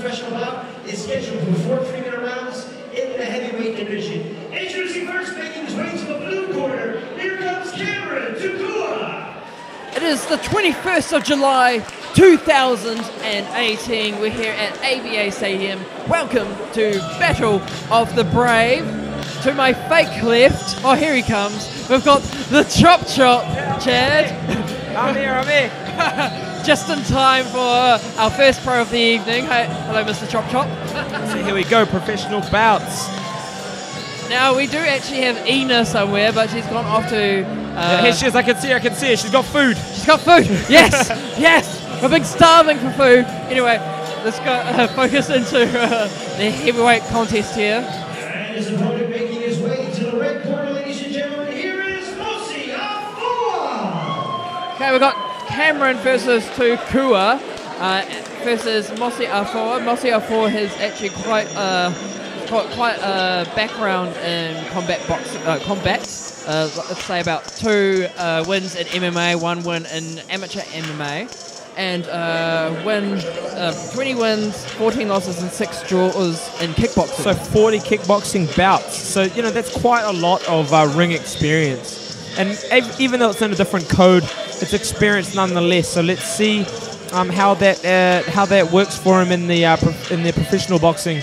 professional bout is scheduled for 4 3-minute rounds in the heavyweight division. Introducing first, making his way to the blue corner, here comes Cameron Tukua. It is the 21st of July, 2018. We're here at ABA Stadium. Welcome to Battle of the Brave. To my fake left, oh here he comes, we've got the Chop Chop, Chad. I'm here. Just in time for our first pro of the evening. Hey, hello, Mr. Chop Chop. So here we go, professional bouts. Now, we do actually have Ina somewhere, but she's gone off to... yeah, here she is, I can see her. She's got food. She's got food, yes, yes. I've been starving for food. Anyway, let's go focus into the heavyweight contest here. And his opponent making his way to the red corner, ladies and gentlemen, here is Mose Afoa. Okay, we've got Cameron versus Tukua versus Mose Afoa. Mose Afoa has actually got quite a background in combat boxing. Let's say about two wins in MMA, one win in amateur MMA, and 20 wins, 14 losses, and 6 draws in kickboxing. So 40 kickboxing bouts. So you know that's quite a lot of ring experience. And even though it's in a different code, it's experience nonetheless. So let's see how that works for him in the professional boxing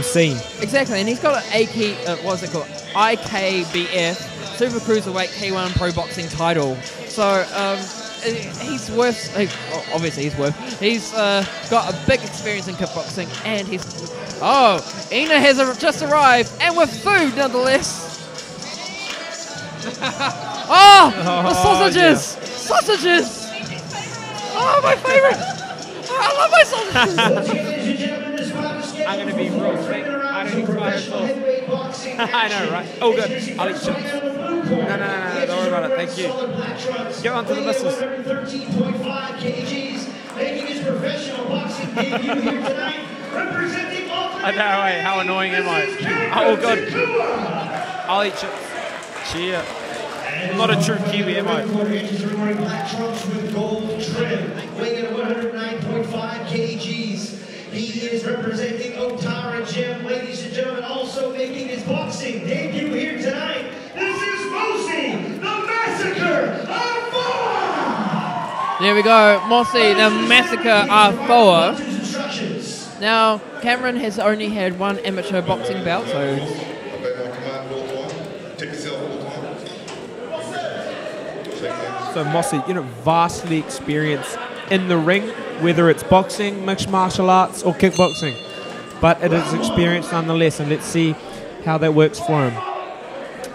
scene. Exactly, and he's got an IKBF Super Cruiserweight K1 Pro Boxing title. So he's got a big experience in kickboxing, and he's Ina has just arrived, and with food nonetheless. The sausages! Yeah. Sausages! Oh, my favorite! I love my sausages! I'm going to be real fake. I don't even cry at all. I know, right? Oh, good. I'll eat chips. No, don't worry about it. Thank you. Get on to the missiles. 13.5 kgs, making his professional boxing debut here tonight, representing Auckland. I know, wait, how annoying am I? Oh, good. I'll eat chips. Cheer. I'm not a true Kiwi, am I? Wearing black trunks with gold trim, weighing at 109.5 kgs. He is representing Otara Gym, ladies and gentlemen, also making his boxing debut here tonight. This is Mose, the Massacre Afoa! There we go, Mose, the Massacre Afoa. Now, Cameron has only had one amateur boxing bout, so... So Mose, you know, vastly experienced in the ring, whether it's boxing, mixed martial arts, or kickboxing. But it is experience nonetheless, and let's see how that works for him.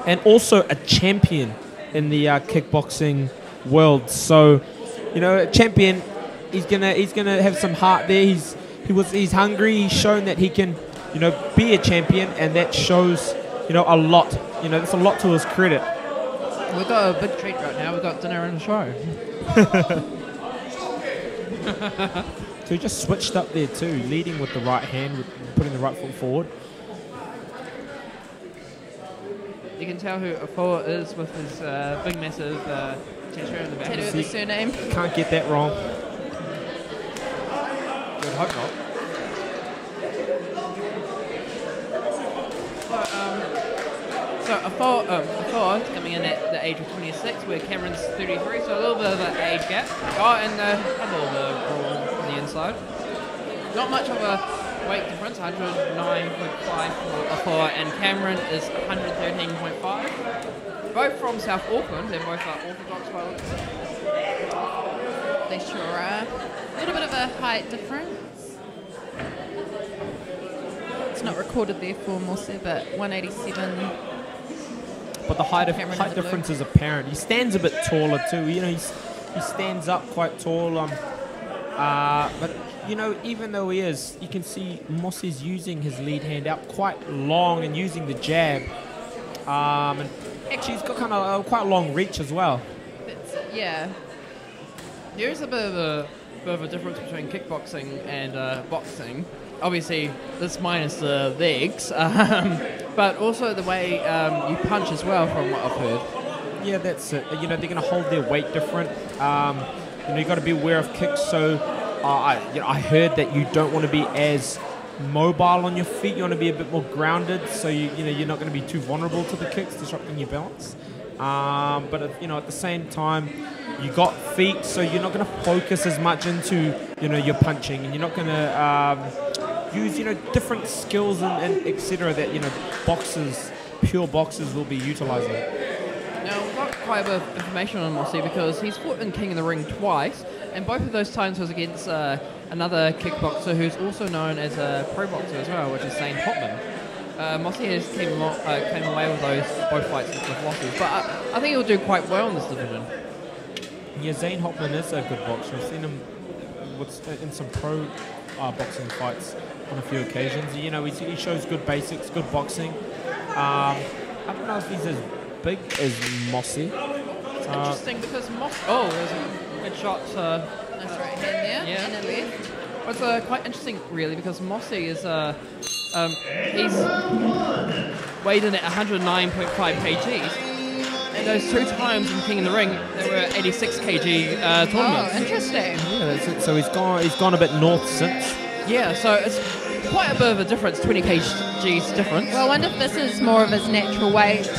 And also a champion in the kickboxing world. So, you know, a champion, he's gonna have some heart there. He's hungry. He's shown that he can, you know, be a champion, and that shows, you know, a lot. You know, that's a lot to his credit. We've got a big treat right now, we've got dinner and a show. So he just switched up there too, leading with the right hand, putting the right foot forward. You can tell who Afoa is with his big massive tattoo on the back. Tattoo with the surname. Can't get that wrong. Good, hope not. So Afoa coming in at the age of 26, where Cameron's 33, so a little bit of an age gap. Oh, and a little bit of brawl on the inside. Not much of a weight difference, 109.5 for Afoa, and Cameron is 113.5. Both from South Auckland, they're both orthodox pilots. They sure are. A little bit of a height difference. It's not recorded there for Mose, but 187. But the height difference is apparent. He stands a bit taller too. You know, he stands up quite tall. But you know, even though he is, you can see Mose is using his lead hand out quite long and using the jab. And actually, he's got kind of quite a long reach as well. Yeah, there is a bit of a difference between kickboxing and boxing. Obviously, this minus the legs. But also the way you punch as well, from what I've heard. Yeah, that's it. You know, they're going to hold their weight different. You know, you've got to be aware of kicks. So I heard that you don't want to be as mobile on your feet. You want to be a bit more grounded, so you're not going to be too vulnerable to the kicks, disrupting your balance. But at the same time, you got feet, so you're not going to focus as much into your punching, and you're not going to use different skills and etc. that boxers, pure boxers, will be utilizing. Now, we've got quite a bit of information on Mose because he's fought in King of the Ring twice, and both of those times was against another kickboxer who's also known as a pro boxer as well, which is Zane Hopman. Mose has came away with both fights with losses, but I think he'll do quite well in this division. Yeah, Zane Hopman is a good boxer. I've seen him in some pro boxing fights on a few occasions. He shows good basics, good boxing. I don't know if he's as big as Mose. It's interesting because Mose... Oh, there's a good shot. That's right hand there, yeah. And a left. Well, it's quite interesting, really, because Mose is... he's weighed in at 109.5 kgs. And those two times in King of the Ring, they were 86 kg tournaments. Oh, interesting. Yeah, that's it. So he's gone a bit north since. Yeah, so it's quite a bit of a difference, 20 kgs difference. Well, I wonder if this is more of his natural weight.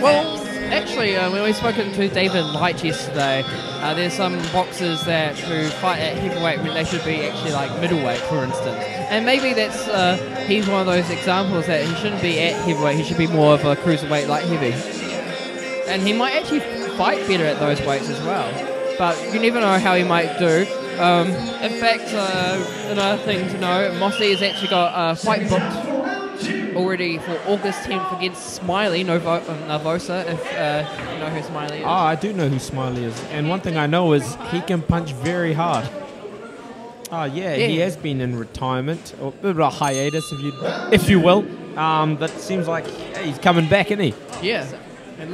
Well, actually, when we spoke to David Lyde yesterday, there's some boxers that who fight at heavyweight when they should be actually like middleweight, for instance. And maybe that's he's one of those examples that he shouldn't be at heavyweight. He should be more of a cruiserweight, light heavy. And he might actually fight better at those weights as well. But you never know how he might do. In fact, another thing to know, Mose has actually got a fight booked already for August 10th against Smiley Navosa, if you know who Smiley is. I do know who Smiley is. And one thing I know is he can punch very hard. Yeah, he has been in retirement, or a bit of a hiatus, if you will. But it seems like he's coming back, isn't he? Yeah. And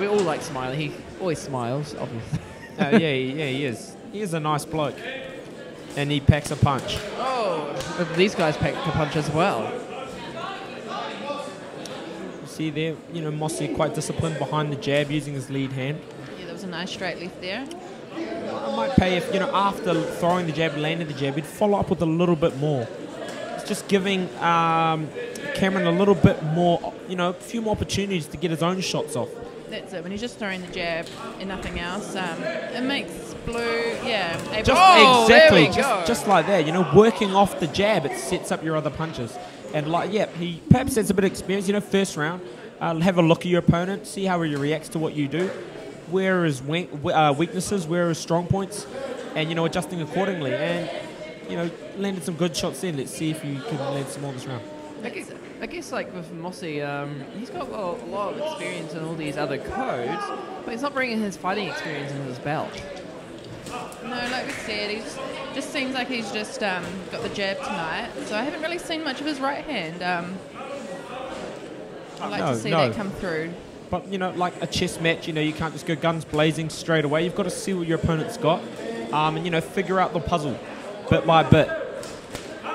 we all like Smiley. He always smiles, obviously. Yeah, he is. He is a nice bloke. And he packs a punch. Oh, but these guys pack a punch as well. You see there, Mose quite disciplined behind the jab, using his lead hand. Yeah, that was a nice straight left there. I might pay if, after throwing the jab, landing the jab, he'd follow up with a little bit more. It's just giving Cameron a little bit more, a few more opportunities to get his own shots off. That's it. When he's just throwing the jab and nothing else, it makes Blue, able to... Oh, exactly. Just like that, working off the jab, it sets up your other punches. And, he perhaps has a bit of experience, first round. Have a look at your opponent, see how he reacts to what you do. Where is weaknesses, where is strong points, and adjusting accordingly. And landed some good shots there. Let's see if you can land some more this round. I guess like with Mose, he's got a lot of experience in all these other codes, but he's not bringing his fighting experience into his belt. No, like we said, he just seems like he's just got the jab tonight. So I haven't really seen much of his right hand. I'd like to see that come through. But, like a chess match, you can't just go guns blazing straight away. You've got to see what your opponent's got and, figure out the puzzle bit by bit.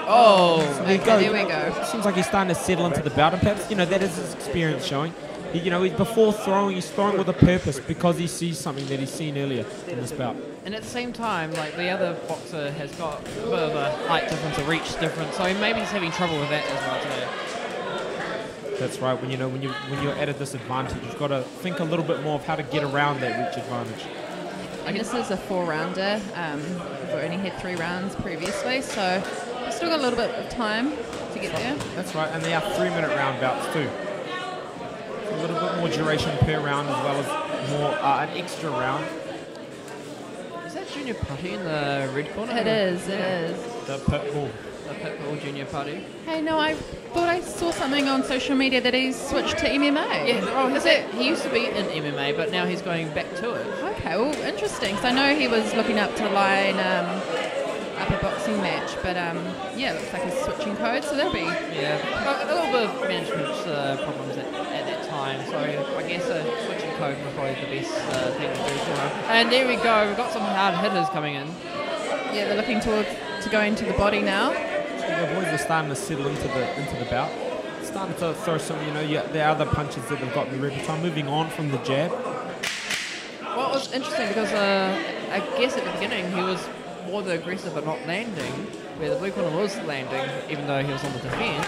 Oh, so there we go. Seems like he's starting to settle into the bout. And perhaps, that is his experience showing. Before throwing, he's throwing with a purpose because he sees something that he's seen earlier in this bout. And at the same time, like, the other boxer has got a bit of a height difference, a reach difference. So maybe he's having trouble with that as well today. That's right. When when you're at a disadvantage, you've got to think a little bit more of how to get around that reach advantage. And this is a four-rounder. We've only had 3 rounds previously, so we've still got a little bit of time to get there. That's right, and they are 3-minute round bouts too. A little bit more duration per round, as well as more an extra round. Is that Junior Putty in the red corner? It is. The purple. The Pitbull Junior Putty. Hey, no, I thought I saw something on social media that he's switched to MMA. Yeah, oh, is it? He used to be in MMA, but now he's going back to it. Okay, well, interesting. So I know he was looking up to line up a boxing match, but yeah, it looks like he's switching codes, so there'll be a little bit of management problems at that time. So I guess a switching code was probably the best thing to do for him. And there we go. We've got some hard hitters coming in. Yeah, they're looking towards to go into the body now. The boys are starting to settle into the bout. Starting to throw some, the other punches that they've got in the repertoire. Moving on from the jab. Well, it was interesting because I guess at the beginning he was more the aggressor but not landing, where the blue corner was landing even though he was on the defense.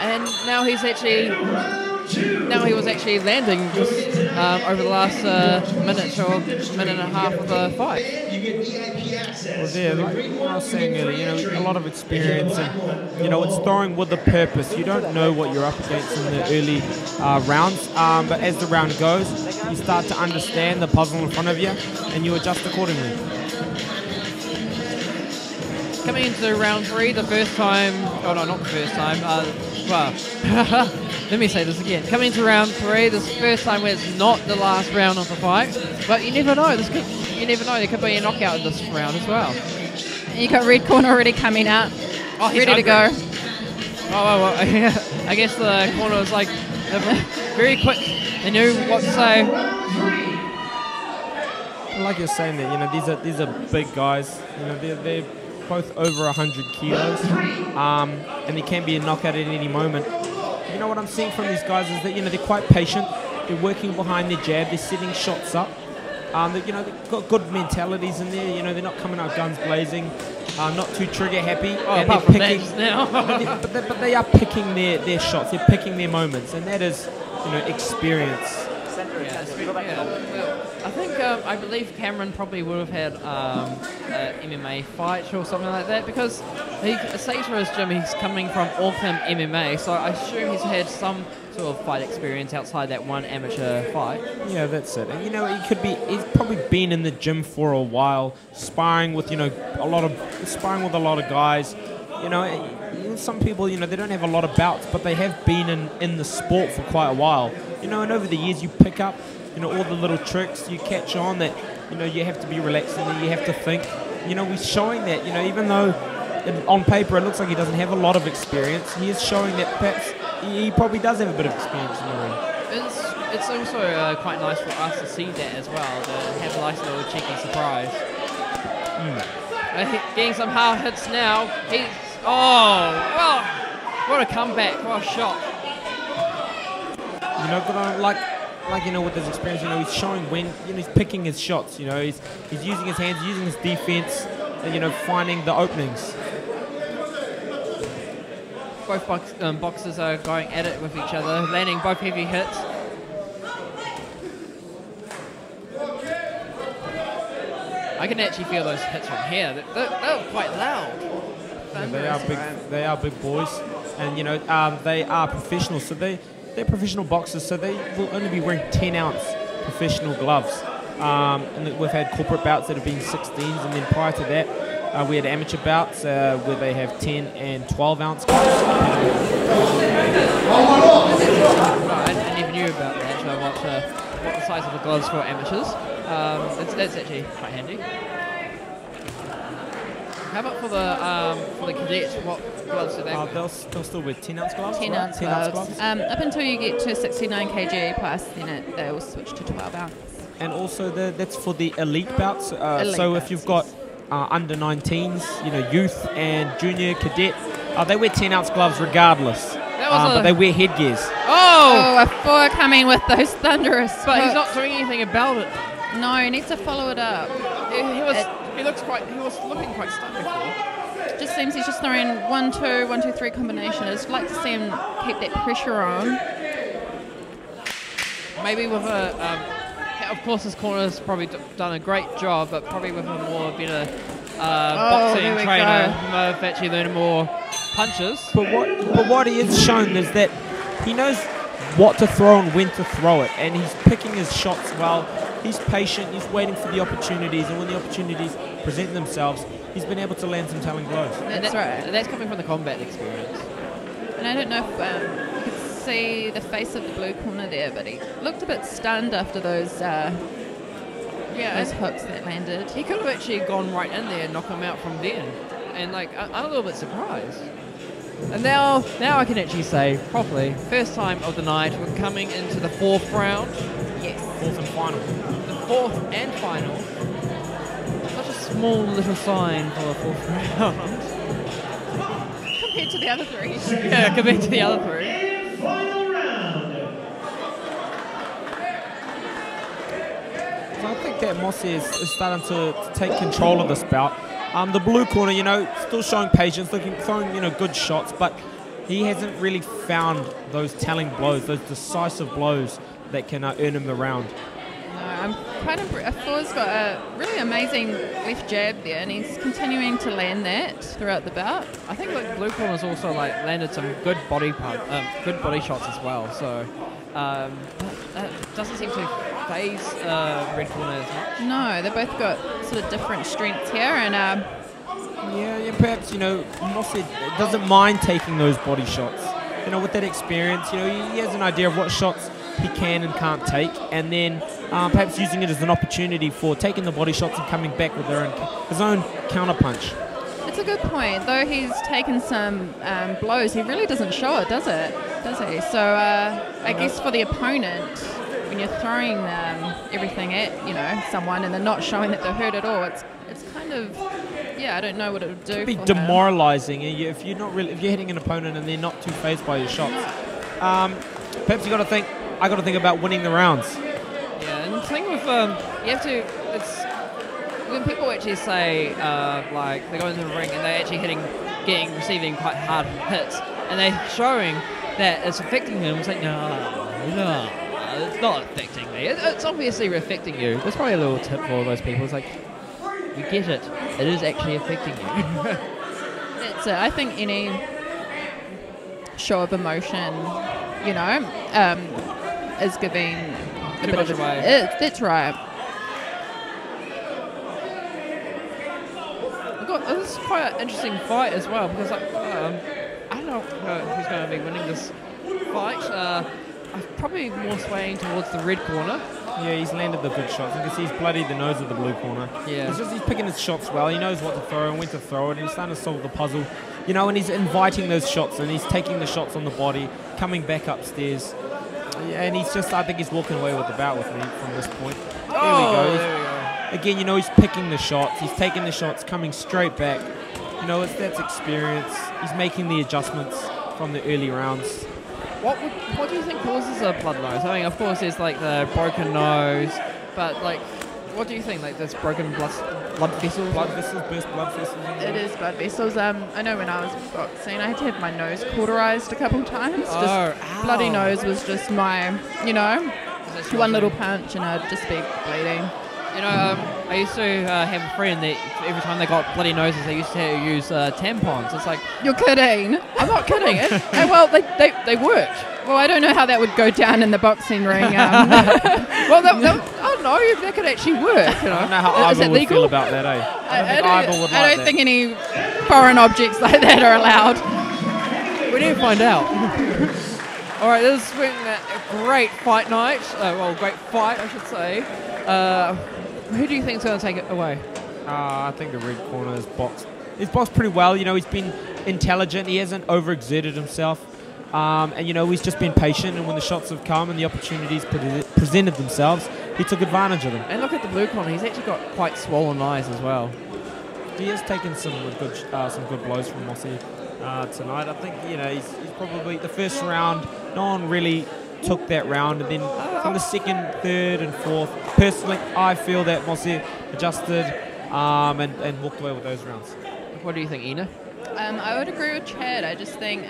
And now he's actually, now he was actually landing just over the last minute and a half of the fight. Well, there, like I was saying earlier, you know, a lot of experience, and you know, it's throwing with a purpose. You don't know what you're up against in the early rounds, but as the round goes, you start to understand the puzzle in front of you, and you adjust accordingly. Coming into round three, the first time, oh no, not the first time, well, let me say this again. Coming into round three, this is the first time where it's not the last round of the fight, but you never know, this could, you never know, there could be a knockout in this round as well. And you got Red Corner already coming out, oh, ready to go. Oh, well, I guess the corner was like, very quick, they knew what to say. Like you're saying that, you know, these are big guys, you know, they're both over 100 kilos, and there can be a knockout at any moment. You know, what I'm seeing from these guys is that, you know, they're quite patient, they're working behind their jab, they're setting shots up, you know, they've got good mentalities in there, you know, they're not coming out guns blazing, not too trigger happy, oh, and they're picking, but they are picking their shots, they're picking their moments, and that is, you know, experience. Yeah. I think, I believe Cameron probably would have had an MMA fight or something like that, because he says for his gym he's coming from Auckland MMA, so I assume he's had some sort of fight experience outside that one amateur fight. Yeah, that's it. And, you know, he could be, he's probably been in the gym for a while, sparring with, you know, a lot of guys. You know, some people, you know, they don't have a lot of bouts, but they have been in the sport for quite a while. You know, and over the years you pick up, you know, all the little tricks, you catch on that, you know, you have to be relaxed and you have to think. You know, we're showing that, you know, even though on paper it looks like he doesn't have a lot of experience, he is showing that perhaps he probably does have a bit of experience in the ring. It's also quite nice for us to see that as well, to have a nice little cheeky surprise. Mm. Getting some hard hits now. He's, oh, well, what a comeback, what a shot. You know, but I like, you know, with his experience, you know, he's showing when, you know, he's picking his shots, you know, he's using his hands, using his defense, and, you know, finding the openings. Both boxers are going at it with each other, landing both heavy hits. I can actually feel those hits from here. They were quite loud. Yeah, they are big boys, and, you know, they are professionals, so they're professional boxers, so they will only be wearing 10-ounce professional gloves. And we've had corporate bouts that have been 16s, and then prior to that, we had amateur bouts where they have 10 and 12-ounce gloves. I never knew about that, so I watched what the size of the gloves for amateurs. That's actually quite handy. How about for the cadets, what gloves do they wear? They'll still wear 10-ounce gloves? 10-ounce gloves. Up until you get to 69 kg plus, then they will switch to 12-ounce. And also that's for the elite bouts. If you've got under 19s, you know, youth and junior cadet, they wear 10-ounce gloves regardless. But they wear headgears. Oh! Afoa coming with those thunderous hooks. But he's not doing anything about it. No, he needs to follow it up. He was looking quite stuck before. Just seems he's just throwing 1-2, 1-2-3 combination. I'd just like to see him keep that pressure on. Maybe with a, of course his corner's probably done a great job, but probably with a more better boxing trainer, he might have actually learned more punches. But what he has shown is that he knows what to throw and when to throw it, and he's picking his shots well. He's patient, he's waiting for the opportunities, and when the opportunities present themselves, he's been able to land some telling blows. That's right. And that's coming from the combat experience. And I don't know if you could see the face of the blue corner there, but he looked a bit stunned after those hooks that landed. He could have actually gone right in there and knocked him out from there. And, like, I'm a little bit surprised. And now I can actually say, properly, first time of the night, we're coming into the fourth round. Yes. Fourth and final. The fourth and final. Such a small little sign for the fourth round. Compared to the other three. Yeah, compared to the other three. And final round. So I think that Mose is starting to take control of this bout. The blue corner, you know, still showing patience, looking, throwing, you know, good shots, but he hasn't really found those telling blows, those decisive blows that can earn him the round. No, I'm quite impressed. Afoa's got a really amazing left jab there, and he's continuing to land that throughout the bout. I think like blue corner's also like landed some good body shots as well. So that doesn't seem to phase red corner as much. No, they've both got sort of different strengths here, and yeah, perhaps, you know, Mose doesn't mind taking those body shots. You know, with that experience, you know, he has an idea of what shots he can and can't take, and then perhaps using it as an opportunity for taking the body shots and coming back with their own, his own counterpunch. It's a good point. Though he's taken some blows, he really doesn't show it, does he? So I guess for the opponent, when you're throwing everything at, you know, someone and they're not showing that they're hurt at all, it's kind of, yeah, I don't know what it would do. It'd be demoralising if you're not really, if you're hitting an opponent and they're not too fazed by your shots. Perhaps you got to think. I got to think about winning the rounds. Yeah, and the thing with you have to. It's when people actually say like they go into the ring and they're actually receiving quite hard hits, and they're showing that it's affecting them. It's like no. It's not affecting me. It's obviously affecting you. That's probably a little tip for all those people. It's like, you get it. It is actually affecting you. That's it. I think any show of emotion, you know, is giving a bit of away. That's right. It was quite an interesting fight as well, because like, I don't know who's going to be winning this fight. I'm probably more swaying towards the red corner. Yeah, he's landed the good shots. You can see he's bloodied the nose of the blue corner. Yeah. It's just he's picking his shots well. He knows what to throw and when to throw it. And he's starting to solve the puzzle. You know, and he's inviting those shots. And he's taking the shots on the body, coming back upstairs. And he's just, I think he's walking away with the bout with me from this point. There we go. Again, you know, he's picking the shots. He's taking the shots, coming straight back. You know, that's experience. He's making the adjustments from the early rounds. What do you think causes a blood nose? I mean, of course, there's like the broken nose, but like, what do you think? Like, there's broken blood vessels. It is blood vessels. I know when I was boxing, I had to have my nose cauterized a couple times. Oh, just ow. Bloody nose was just my, you know, one little punch, and I'd just be bleeding. You know, I used to have a friend that every time they got bloody noses, they used to use tampons. It's like... You're kidding. I'm not kidding. Well, they worked. Well, I don't know how that would go down in the boxing ring. Well, I don't know if that could actually work. You know? I don't know how Iva would feel about that, eh? I don't think any foreign objects like that are allowed. We need to find out. All right, this has been a great fight night. Well, great fight, I should say. Who do you think is going to take it away? I think the red corner has boxed. He's boxed pretty well. You know, he's been intelligent. He hasn't overexerted himself. And, you know, he's just been patient. And when the shots have come and the opportunities presented themselves, he took advantage of them. And look at the blue corner. He's actually got quite swollen eyes as well. He has taken some good blows from Mose tonight. I think, you know, he's probably the first round. No one really took that round, and then from the second, third, and fourth, personally, I feel that Mose adjusted and walked away with those rounds. What do you think, Ina? I would agree with Chad. I just think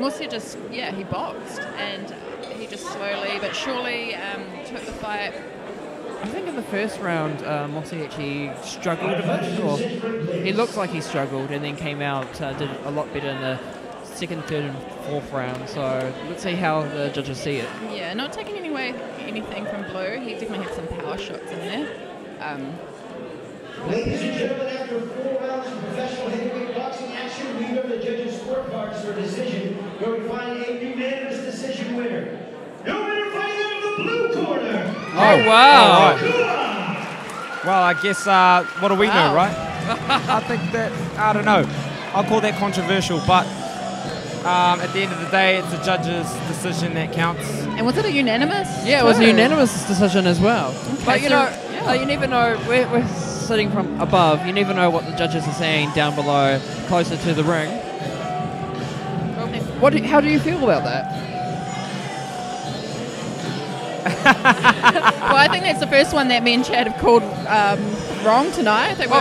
Mose just, yeah, he boxed, and he just slowly but surely took the fight. I think in the first round, Mose actually struggled a bit. Or he looked like he struggled, and then came out, did a lot better in the second, third, and fourth round. So let's see how the judges see it. Yeah, not taking anything from blue. He definitely had some power shots in there. Ladies and gentlemen, after 4 rounds of professional heavyweight boxing action, we have the judges' scorecards for decision, where we find a unanimous decision winner. No winner fighting out of the blue corner. Oh wow! Right. Well, I guess what do we know, right? I think that, I don't know. I'll call that controversial, but. At the end of the day, it's the judge's decision that counts. And was it a unanimous? Yeah, it was a unanimous decision as well. Okay, but you know, you never know. We're sitting from above. You never know what the judges are saying down below, closer to the ring. How do you feel about that? Well, I think that's the first one that me and Chad have called wrong tonight. I think we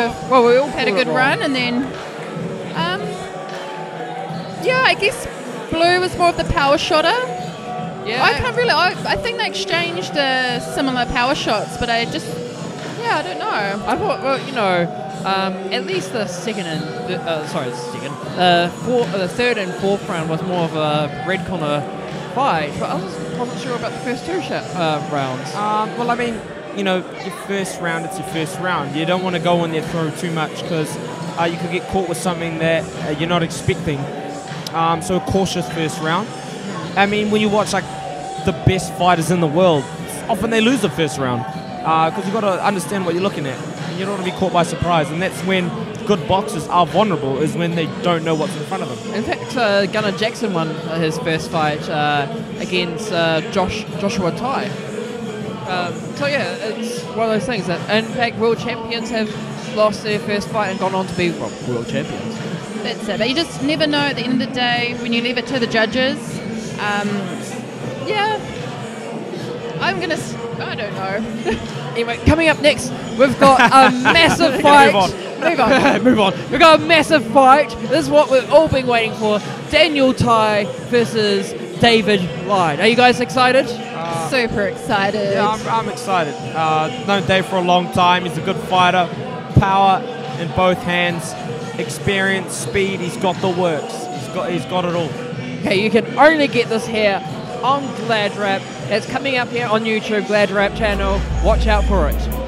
all had a good run, and then, yeah, I guess Blue was more of the power shotter. Yeah. I can't really. I think they exchanged similar power shots, but I just, I don't know. I thought, well, you know. At least the second and the third and fourth round was more of a red corner fight, but I just wasn't sure about the first two rounds. Well, I mean, you know, your first round, it's your first round. You don't want to go in there throw too much because you could get caught with something that you're not expecting. So a cautious first round. I mean, when you watch like the best fighters in the world, often they lose the first round because you've got to understand what you're looking at. You don't want to be caught by surprise, and that's when good boxers are vulnerable, is when they don't know what's in front of them. In fact, Gunnar Jackson won his first fight against Joshua Tai. So yeah, it's one of those things that, in fact, world champions have lost their first fight and gone on to be world champions. That's it, but you just never know at the end of the day when you leave it to the judges. Yeah, I don't know. Anyway, coming up next, we've got a massive fight. Move on. We've got a massive fight. This is what we've all been waiting for. Daniel Tai versus David Lyde. Are you guys excited? Super excited. Yeah, I'm excited. Known Dave for a long time. He's a good fighter. Power in both hands. Experience, speed. He's got the works. He's got it all. Okay, you can only get this here on Gladwrap. It's coming up here on YouTube, Gladwrap channel. Watch out for it.